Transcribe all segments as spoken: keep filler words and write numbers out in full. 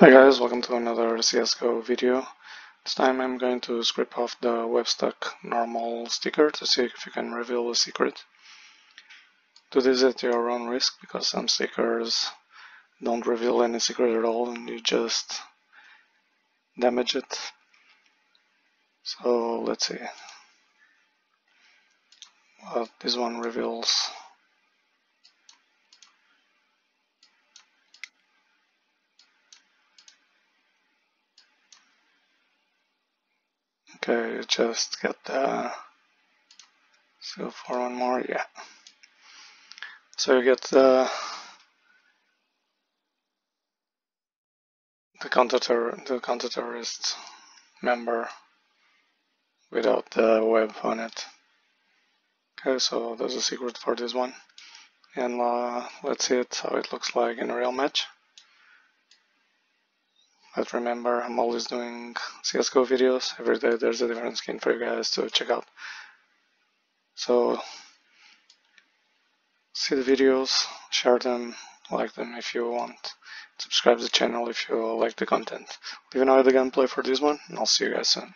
Hi guys, welcome to another C S G O video. This time I'm going to scrape off the Web Stuck normal sticker to see if you can reveal a secret. Do this at your own risk, because some stickers don't reveal any secret at all and you just damage it. So let's see what this one reveals. Okay, just get the, let's go for one more, yeah. So you get the, the counter-terror, the counter-terrorist member without the web on it. Okay, so there's a secret for this one. And uh, let's see it, how it looks like in a real match. But remember, I'm always doing C S G O videos. Every day there's a different skin for you guys to check out. So, see the videos, share them, like them if you want. Subscribe to the channel if you like the content. Leave an eye on the gameplay for this one, and I'll see you guys soon.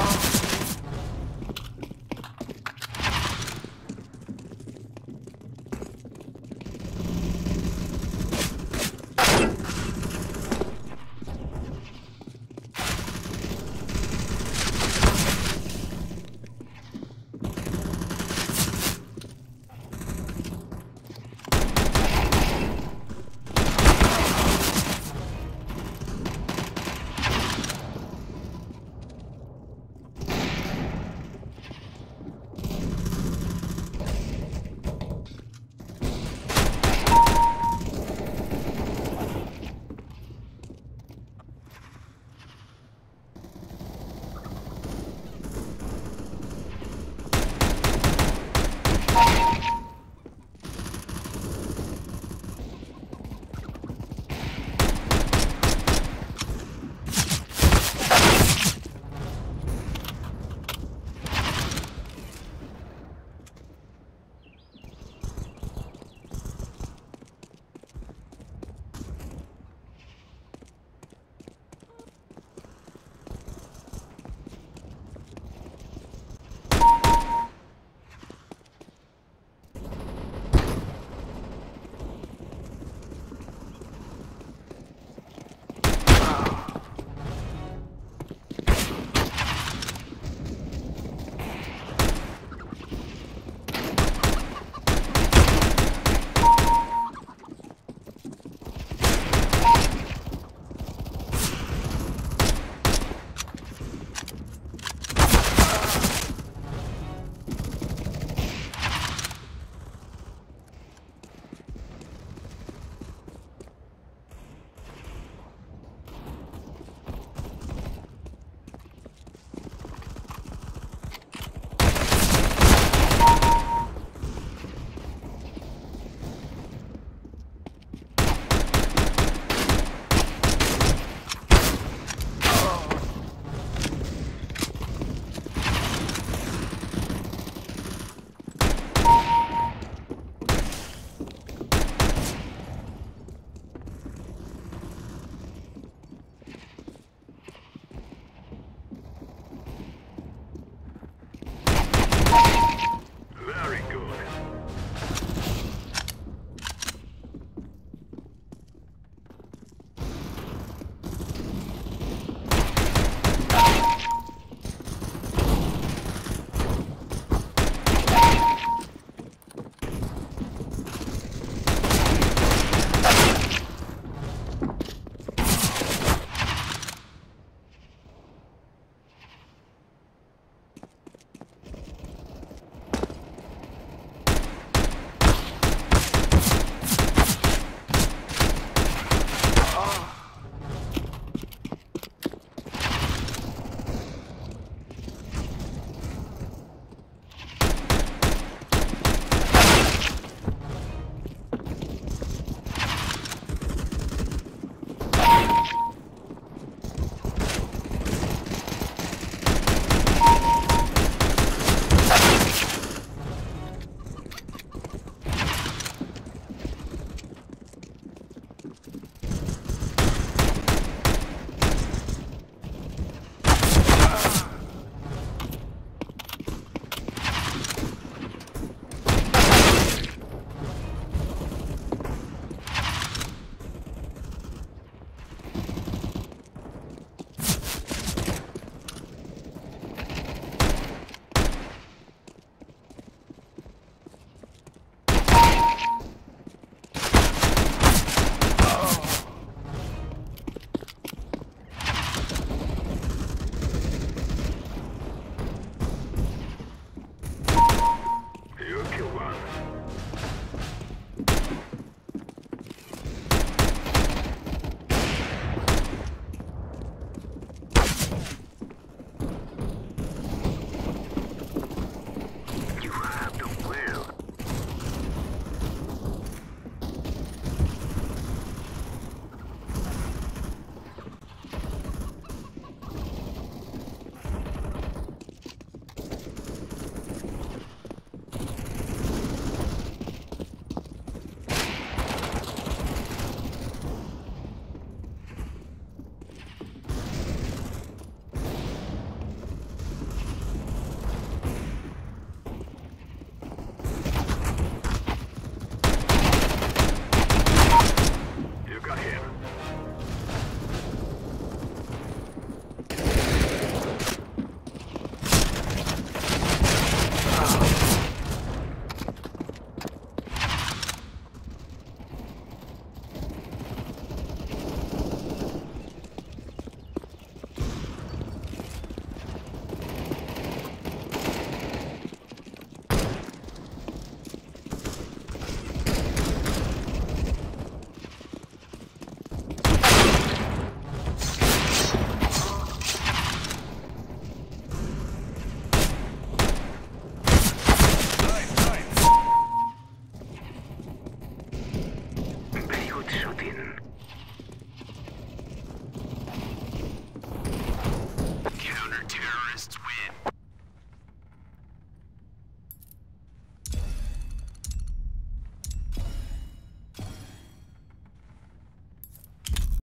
Oh.